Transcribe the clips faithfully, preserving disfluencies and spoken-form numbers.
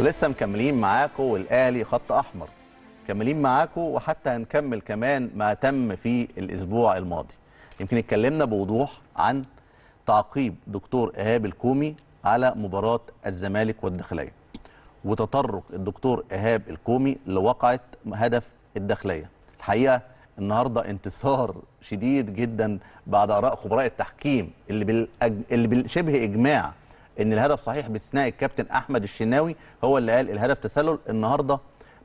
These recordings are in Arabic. ولسه مكملين معاكم والاهلي خط احمر، مكملين معاكم وحتى هنكمل كمان ما تم في الاسبوع الماضي. يمكن اتكلمنا بوضوح عن تعقيب دكتور إيهاب الكومي على مباراة الزمالك والدخلية، وتطرق الدكتور إيهاب الكومي لواقعة هدف الدخلية. الحقيقة النهارده انتصار شديد جدا بعد آراء خبراء التحكيم اللي بالأج... اللي بالشبه إجماع إن الهدف صحيح، باستثناء الكابتن أحمد الشناوي هو اللي قال الهدف تسلل. النهارده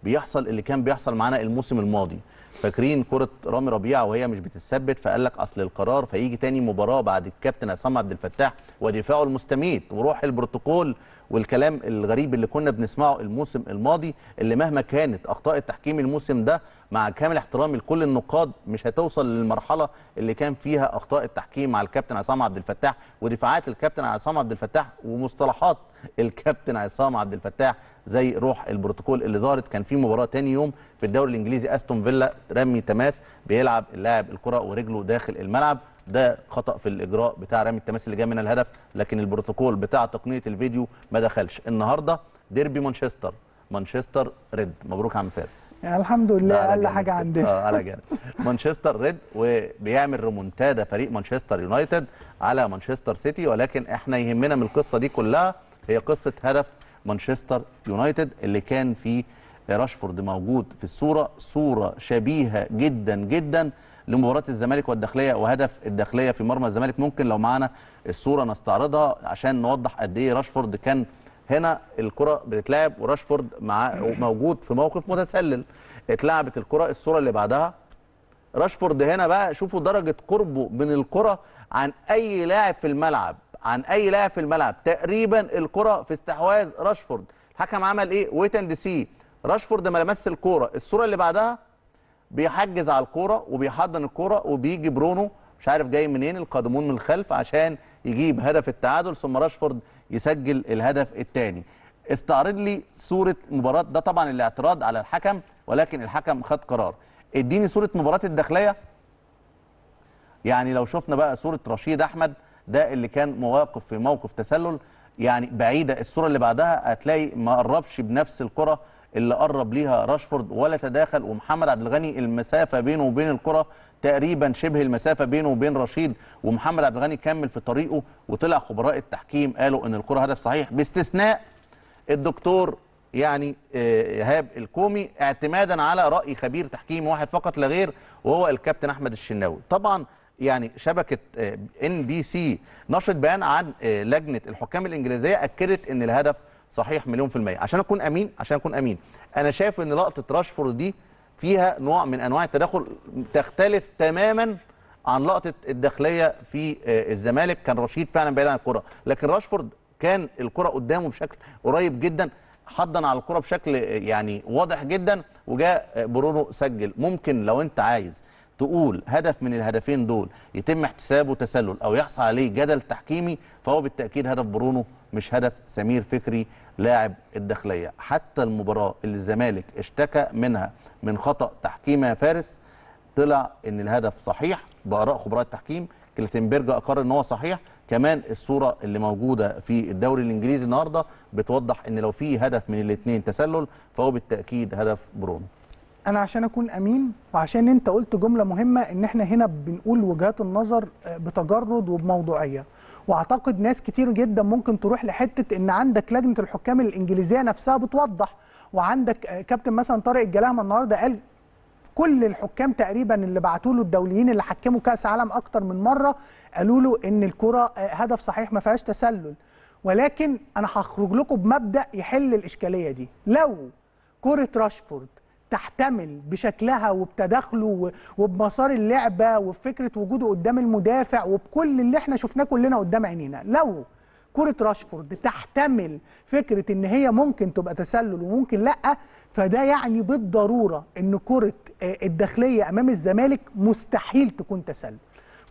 بيحصل اللي كان بيحصل معانا الموسم الماضي، فاكرين كرة رامي ربيعة وهي مش بتتثبت فقال لك أصل القرار، فيجي تاني مباراة بعد الكابتن عصام عبد الفتاح ودفاعه المستميت وروح البروتوكول والكلام الغريب اللي كنا بنسمعه الموسم الماضي، اللي مهما كانت أخطاء التحكيم الموسم ده مع كامل احترامي لكل النقاد مش هتوصل للمرحلة اللي كان فيها أخطاء التحكيم مع الكابتن عصام عبد الفتاح ودفاعات الكابتن عصام عبد الفتاح ومصطلحات الكابتن عصام عبد الفتاح زي روح البروتوكول اللي ظهرت. كان في مباراة تاني يوم في الدوري الإنجليزي، أستون فيلا رمي تماس بيلعب اللاعب الكرة ورجله داخل الملعب، ده خطأ في الإجراء بتاع رمي التماس اللي جاي من الهدف، لكن البروتوكول بتاع تقنية الفيديو ما دخلش. النهارده ديربي مانشستر مانشستر ريد، مبروك عم فارس. الحمد لله اقل حاجه عندنا اه على جنب مانشستر ريد، وبيعمل ريمونتادا فريق مانشستر يونايتد على مانشستر سيتي، ولكن احنا يهمنا من القصه دي كلها هي قصه هدف مانشستر يونايتد اللي كان فيه راشفورد موجود في الصوره، صوره شبيهه جدا جدا لمباراه الزمالك والداخليه وهدف الداخليه في مرمى الزمالك. ممكن لو معانا الصوره نستعرضها عشان نوضح قد ايه راشفورد كان هنا. الكره بتتلعب وراشفورد مع موجود في موقف متسلل، اتلعبت الكره، الصوره اللي بعدها راشفورد هنا بقى، شوفوا درجه قربه من الكره عن اي لاعب في الملعب، عن اي لاعب في الملعب تقريبا. الكره في استحواذ راشفورد، الحكم عمل ايه؟ ويت اند سي، راشفورد ما لمس الكوره. الصوره اللي بعدها بيحجز على الكوره وبيحضن الكوره وبيجي برونو مش عارف جاي منين، القادمون من الخلف عشان يجيب هدف التعادل، ثم راشفورد يسجل الهدف الثاني. استعرض لي صوره مباراه، ده طبعا الاعتراض على الحكم ولكن الحكم خد قرار. اديني صوره مباراه الداخليه. يعني لو شفنا بقى صوره رشيد احمد، ده اللي كان مواقف في موقف تسلل، يعني بعيده. الصوره اللي بعدها هتلاقي ما قربش بنفس الكره اللي قرب ليها راشفورد ولا تداخل، ومحمد عبد الغني المسافه بينه وبين الكره تقريبا شبه المسافه بينه وبين رشيد، ومحمد عبد الغني كمل في طريقه. وطلع خبراء التحكيم قالوا ان الكره هدف صحيح، باستثناء الدكتور يعني إيهاب الكومي، اعتمادا على راي خبير تحكيم واحد فقط لا غير، وهو الكابتن احمد الشناوي. طبعا يعني شبكه إن بي سي نشرت بيان عن لجنه الحكام الانجليزيه اكدت ان الهدف صحيح مليون في المية. عشان أكون أمين، عشان أكون أمين، أنا شايف إن لقطة راشفورد دي فيها نوع من أنواع التدخل تختلف تماما عن لقطة الداخلية في الزمالك. كان رشيد فعلا بعيد عن الكرة، لكن راشفورد كان الكرة قدامه بشكل قريب جدا، حضن على الكرة بشكل يعني واضح جدا، وجاء برونو سجل. ممكن لو أنت عايز تقول هدف من الهدفين دول يتم احتسابه تسلل أو يحصل عليه جدل تحكيمي، فهو بالتأكيد هدف برونو مش هدف سمير فكري لاعب الداخلية. حتى المباراة اللي الزمالك اشتكى منها من خطأ تحكيم يا فارس، طلع ان الهدف صحيح بآراء خبراء التحكيم، كلاتنبرغ اقر ان هو صحيح. كمان الصورة اللي موجودة في الدوري الانجليزي النهارده بتوضح ان لو في هدف من الاثنين تسلل فهو بالتأكيد هدف برونو. انا عشان اكون امين، وعشان انت قلت جملة مهمة، ان احنا هنا بنقول وجهات النظر بتجرد وبموضوعية، واعتقد ناس كتير جدا ممكن تروح لحته ان عندك لجنه الحكام الانجليزيه نفسها بتوضح، وعندك كابتن مثلا طارق الجلاهمه النهارده قال كل الحكام تقريبا اللي بعتوا له الدوليين اللي حكموا كاس عالم اكتر من مره قالوا له ان الكره هدف صحيح ما فيهاش تسلل. ولكن انا هخرج لكم بمبدا يحل الاشكاليه دي. لو كره راشفورد تحتمل بشكلها وبتداخله وبمسار اللعبه وبفكره وجوده قدام المدافع وبكل اللي احنا شفناه كلنا قدام عينينا، لو كره راشفورد تحتمل فكره ان هي ممكن تبقى تسلل وممكن لا، فده يعني بالضروره ان كره الداخليه امام الزمالك مستحيل تكون تسلل،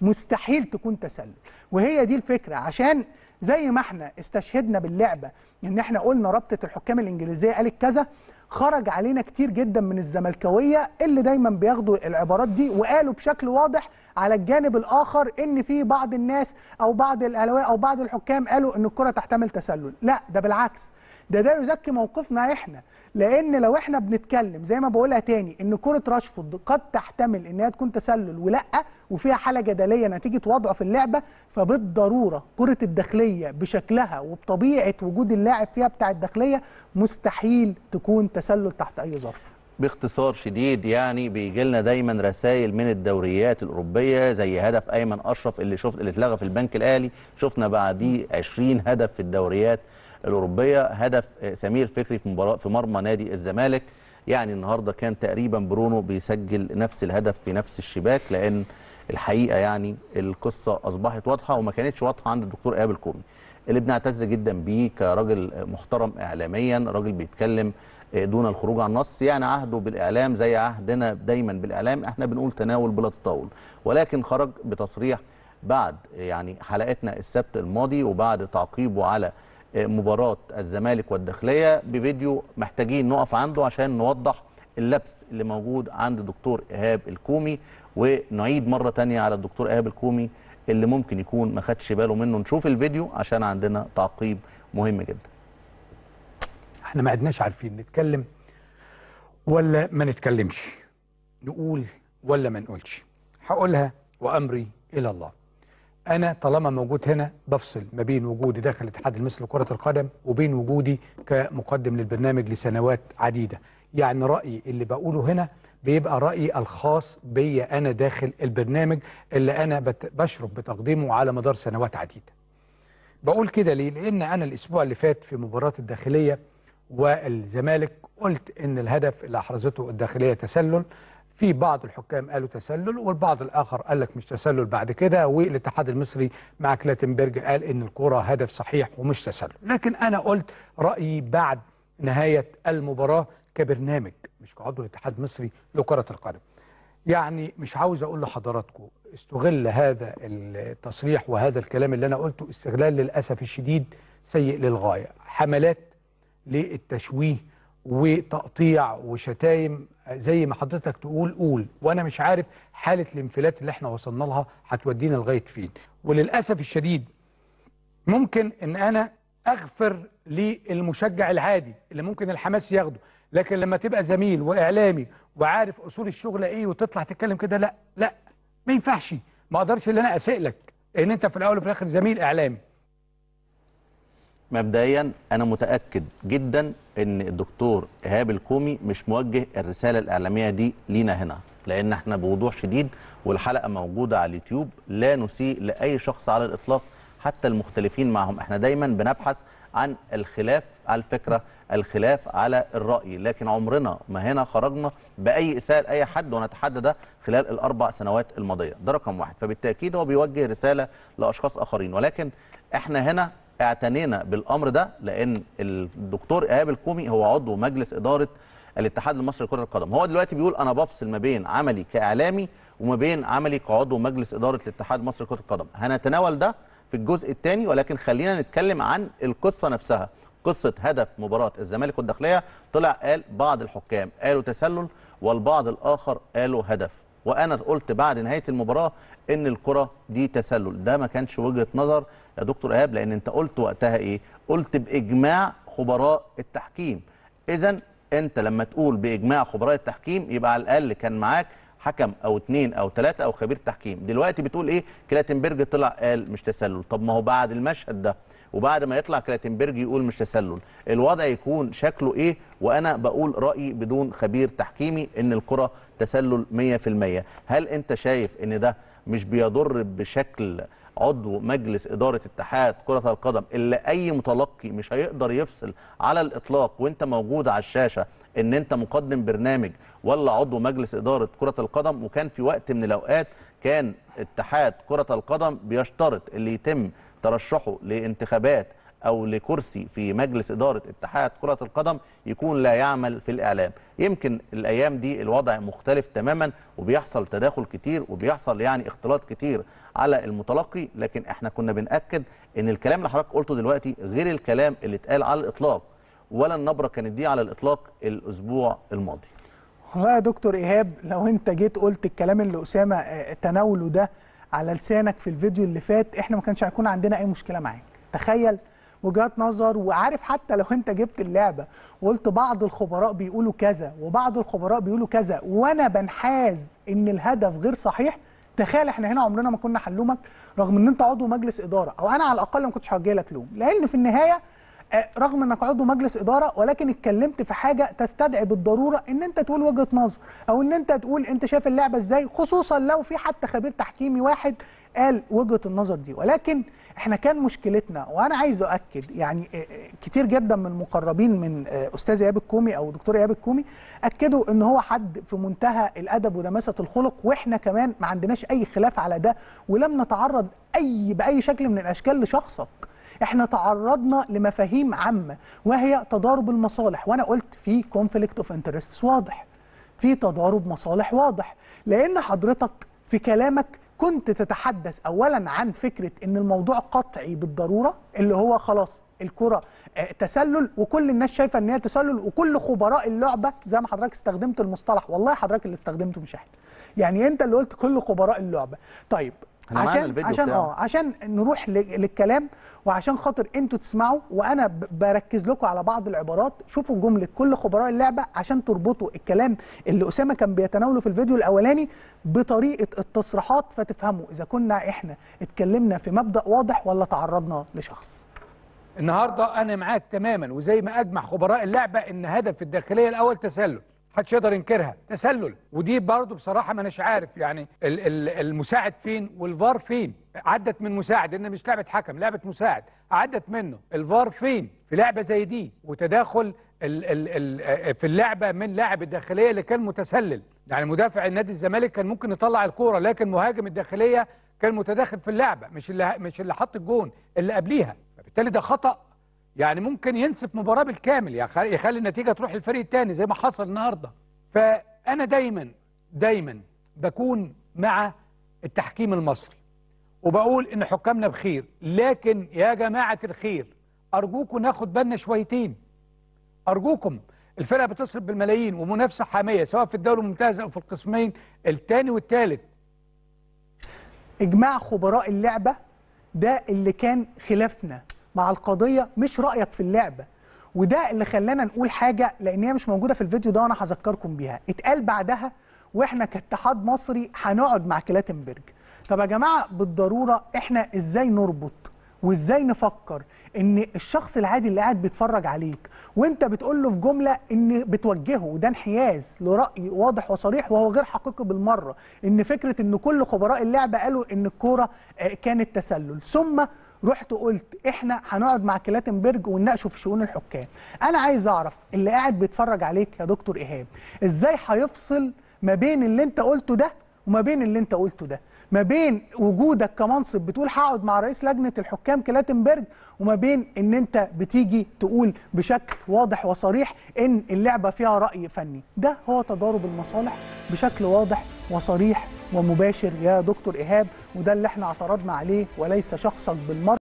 مستحيل تكون تسلل. وهي دي الفكره، عشان زي ما احنا استشهدنا باللعبه ان احنا قلنا رابطه الحكام الانجليزيه قالت كذا، خرج علينا كتير جدا من الزملكاويه اللي دايما بياخدوا العبارات دي وقالوا بشكل واضح. على الجانب الاخر ان في بعض الناس او بعض الاهلاويه او بعض الحكام قالوا ان الكره تحتمل تسلل، لا ده بالعكس، ده ده يزكي موقفنا احنا، لان لو احنا بنتكلم زي ما بقولها تاني ان كره راشفورد قد تحتمل انها تكون تسلل ولا وفيها حاله جدليه نتيجه وضعه في اللعبه، فبالضروره كره الداخليه بشكلها وبطبيعه وجود اللاعب فيها بتاع الداخليه مستحيل تكون تسلل تحت اي ظرف. باختصار شديد يعني بيجي لنا دايما رسائل من الدوريات الاوروبيه زي هدف ايمن اشرف اللي شفت اللي اتلغى في البنك الاهلي، شفنا بعديه عشرين هدف في الدوريات الاوروبيه، هدف سمير فكري في مباراه في مرمى نادي الزمالك، يعني النهارده كان تقريبا برونو بيسجل نفس الهدف في نفس الشباك، لان الحقيقه يعني القصه اصبحت واضحه وما كانتش واضحه عند الدكتور إيهاب الكومي اللي بنعتز جدا بيه كراجل محترم اعلاميا، راجل بيتكلم دون الخروج عن النص، يعني عهده بالاعلام زي عهدنا دايما بالاعلام، احنا بنقول تناول بلا تطاول، ولكن خرج بتصريح بعد يعني حلقتنا السبت الماضي وبعد تعقيبه على مباراة الزمالك والدخلية بفيديو محتاجين نقف عنده عشان نوضح اللبس اللي موجود عند دكتور إيهاب الكومي، ونعيد مرة تانية على الدكتور إيهاب الكومي اللي ممكن يكون ما خدش باله منه. نشوف الفيديو عشان عندنا تعقيب مهم جدا. احنا ما عدناش عارفين نتكلم ولا ما نتكلمش، نقول ولا ما نقولش، هقولها وأمري إلى الله. أنا طالما موجود هنا بفصل ما بين وجودي داخل الاتحاد المصري لكرة القدم وبين وجودي كمقدم للبرنامج لسنوات عديدة، يعني رأيي اللي بقوله هنا بيبقى رأيي الخاص بيا أنا داخل البرنامج اللي أنا بشرف بتقديمه على مدار سنوات عديدة. بقول كده ليه؟ لأن أنا الأسبوع اللي فات في مباراة الداخلية والزمالك قلت إن الهدف اللي أحرزته الداخلية تسلل، في بعض الحكام قالوا تسلل والبعض الاخر قال لك مش تسلل بعد كده، والاتحاد المصري مع كلاتنبرغ قال ان الكره هدف صحيح ومش تسلل، لكن انا قلت رايي بعد نهايه المباراه كبرنامج مش كعضو الاتحاد المصري لكره القدم. يعني مش عاوز اقول لحضراتكم استغل هذا التصريح وهذا الكلام اللي انا قلته استغلال للاسف الشديد سيء للغايه، حملات للتشويه وتقطيع وشتايم زي ما حضرتك تقول قول، وانا مش عارف حاله الانفلات اللي احنا وصلنا لها هتودينا لغايه فين. وللاسف الشديد ممكن ان انا اغفر للمشجع العادي اللي ممكن الحماس ياخده، لكن لما تبقى زميل واعلامي وعارف اصول الشغل ايه وتطلع تتكلم كده لا لا ما ينفعش، ما اقدرش ان انا اسئلك لك لان انت في الاول وفي الاخر زميل اعلامي. مبدئيا انا متاكد جدا ان الدكتور إيهاب الكومي مش موجه الرساله الاعلاميه دي لينا هنا، لان احنا بوضوح شديد والحلقه موجوده على اليوتيوب لا نسيء لاي شخص على الاطلاق حتى المختلفين معهم، احنا دايما بنبحث عن الخلاف على الفكره، الخلاف على الراي، لكن عمرنا ما هنا خرجنا باي اساءه لاي حد، وانا اتحدى ده خلال الاربع سنوات الماضيه، ده رقم واحد، فبالتاكيد هو بيوجه رساله لاشخاص اخرين، ولكن احنا هنا اعتنينا بالامر ده لان الدكتور إيهاب الكومي هو عضو مجلس اداره الاتحاد المصري لكره القدم، هو دلوقتي بيقول انا بفصل ما بين عملي كاعلامي وما بين عملي كعضو مجلس اداره الاتحاد المصري لكره القدم، هنتناول ده في الجزء الثاني، ولكن خلينا نتكلم عن القصه نفسها، قصه هدف مباراه الزمالك والداخليه، طلع قال بعض الحكام قالوا تسلل والبعض الاخر قالوا هدف، وانا قلت بعد نهايه المباراه ان الكره دي تسلل، ده ما كانش وجهه نظر يا دكتور إيهاب، لان انت قلت وقتها ايه؟ قلت باجماع خبراء التحكيم، اذا انت لما تقول باجماع خبراء التحكيم يبقى على الاقل كان معاك حكم او اثنين او ثلاثه او خبير تحكيم، دلوقتي بتقول ايه؟ كلاتنبرغ طلع قال مش تسلل، طب ما هو بعد المشهد ده وبعد ما يطلع كلاتنبرغ يقول مش تسلل، الوضع يكون شكله ايه؟ وانا بقول رايي بدون خبير تحكيمي ان الكره تسلل مية في المية، هل انت شايف ان ده مش بيضر بشكل عضو مجلس إدارة اتحاد كرة القدم اللي أي متلقي مش هيقدر يفصل على الإطلاق وأنت موجود على الشاشة إن أنت مقدم برنامج ولا عضو مجلس إدارة كرة القدم؟ وكان في وقت من الأوقات كان اتحاد كرة القدم بيشترط اللي يتم ترشحه لانتخابات أو لكرسي في مجلس إدارة اتحاد كرة القدم يكون لا يعمل في الإعلام. يمكن الأيام دي الوضع مختلف تماما وبيحصل تداخل كتير وبيحصل يعني اختلاط كتير على المتلقي، لكن احنا كنا بنأكد إن الكلام اللي حضرتك قلته دلوقتي غير الكلام اللي اتقال على الإطلاق، ولا النبرة كانت دي على الإطلاق الأسبوع الماضي. والله يا دكتور إيهاب، لو أنت جيت قلت الكلام اللي أسامة تناوله ده على لسانك في الفيديو اللي فات، احنا ما كانش هيكون عندنا أي مشكلة معاك. تخيل وجهات نظر، وعارف حتى لو انت جبت اللعبه وقلت بعض الخبراء بيقولوا كذا وبعض الخبراء بيقولوا كذا وانا بنحاز ان الهدف غير صحيح، تخيل احنا هنا عمرنا ما كنا هنلومك، رغم ان انت عضو مجلس اداره، او انا على الاقل ما كنتش هوجه لك لوم، لان في النهايه رغم انك عضو مجلس اداره ولكن اتكلمت في حاجه تستدعي بالضروره ان انت تقول وجهه نظر، او ان انت تقول انت شايف اللعبه ازاي، خصوصا لو في حتى خبير تحكيمي واحد قال وجهه النظر دي. ولكن احنا كان مشكلتنا، وانا عايز اؤكد يعني كتير جدا من المقربين من استاذ ايهاب الكومي او دكتور ايهاب الكومي اكدوا ان هو حد في منتهى الادب ودماسه الخلق، واحنا كمان ما عندناش اي خلاف على ده، ولم نتعرض اي باي شكل من الاشكال لشخصك. احنا تعرضنا لمفاهيم عامه وهي تضارب المصالح، وانا قلت في كونفليكت اوف انترستس واضح، في تضارب مصالح واضح، لان حضرتك في كلامك كنت تتحدث اولا عن فكره ان الموضوع قطعي بالضروره، اللي هو خلاص الكره تسلل وكل الناس شايفه ان هي تسلل، وكل خبراء اللعبه زي ما حضرتك استخدمت المصطلح، والله حضرتك اللي استخدمته مش احنا، يعني انت اللي قلت كل خبراء اللعبه. طيب عشان عشان اه عشان نروح للكلام وعشان خاطر انتوا تسمعوا وانا بركز لكم على بعض العبارات، شوفوا جمله كل خبراء اللعبه عشان تربطوا الكلام اللي اسامه كان بيتناوله في الفيديو الاولاني بطريقه التصريحات فتفهموا اذا كنا احنا اتكلمنا في مبدا واضح ولا تعرضنا لشخص. النهارده انا معاك تماما، وزي ما اجمع خبراء اللعبه ان هدف الداخليه الاول تسلل، محدش يقدر ينكرها تسلل، ودي برضه بصراحه ما اناش عارف يعني ال ال المساعد فين والفار فين، عدت من مساعد، ان مش لعبه حكم لعبه مساعد، عدت منه الفار فين في لعبه زي دي، وتداخل ال ال ال في اللعبه من لاعب الداخليه اللي كان متسلل، يعني مدافع النادي الزمالك كان ممكن يطلع الكوره، لكن مهاجم الداخليه كان متداخل في اللعبه، مش اللي مش اللي حط الجون اللي قبليها، فبالتالي ده خطأ يعني ممكن ينسف مباراه بالكامل، يعني يخلي النتيجه تروح للفريق الثاني زي ما حصل النهارده. فانا دايما دايما بكون مع التحكيم المصري وبقول ان حكامنا بخير، لكن يا جماعه الخير ارجوكم ناخد بالنا شويتين، ارجوكم الفرقه بتصرف بالملايين ومنافسه حاميه سواء في الدوري الممتاز او في القسمين الثاني والثالث. اجماع خبراء اللعبه ده اللي كان خلافنا مع القضية، مش رأيك في اللعبة، وده اللي خلانا نقول حاجة لأن هي مش موجودة في الفيديو ده وأنا هذكركم بيها، اتقال بعدها وإحنا كاتحاد مصري هنقعد مع كلاتنبرغ. طب يا جماعة بالضرورة إحنا إزاي نربط وإزاي نفكر إن الشخص العادي اللي قاعد بيتفرج عليك وإنت بتقول له في جملة إن بتوجهه، وده انحياز لرأي واضح وصريح وهو غير حقيقي بالمرة، إن فكرة إن كل خبراء اللعبة قالوا إن الكورة كانت تسلل، ثم رحت قلت احنا هنقعد مع كلاتنبرغ ونناقشوا في شؤون الحكام. انا عايز اعرف اللي قاعد بيتفرج عليك يا دكتور ايهاب ازاي هيفصل ما بين اللي انت قلته ده وما بين اللي انت قلته ده، ما بين وجودك كمنصب بتقول هقعد مع رئيس لجنه الحكام كلاتنبرغ، وما بين ان انت بتيجي تقول بشكل واضح وصريح ان اللعبه فيها راي فني. ده هو تضارب المصالح بشكل واضح وصريح ومباشر يا دكتور ايهاب، وده اللي احنا اعترضنا عليه وليس شخصك بالمره.